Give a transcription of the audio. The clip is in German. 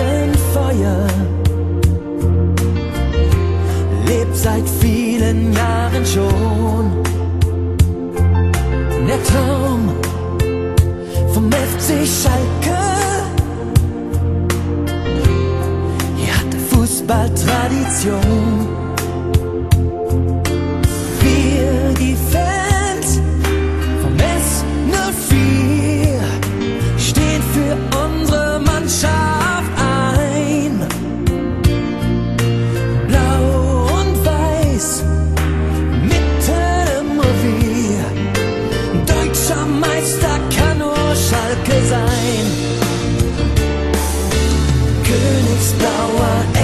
sind Feuer, lebt seit vielen Jahren schon. Der Traum vom FC Schalke, hier hat der Fußball Tradition. Wir, die Fans vom SC 04, stehen für unsere Mannschaft ein. Blau und Weiß, mitten im Revier, deutscher Meister kann nur Schalke sein. Königsblauer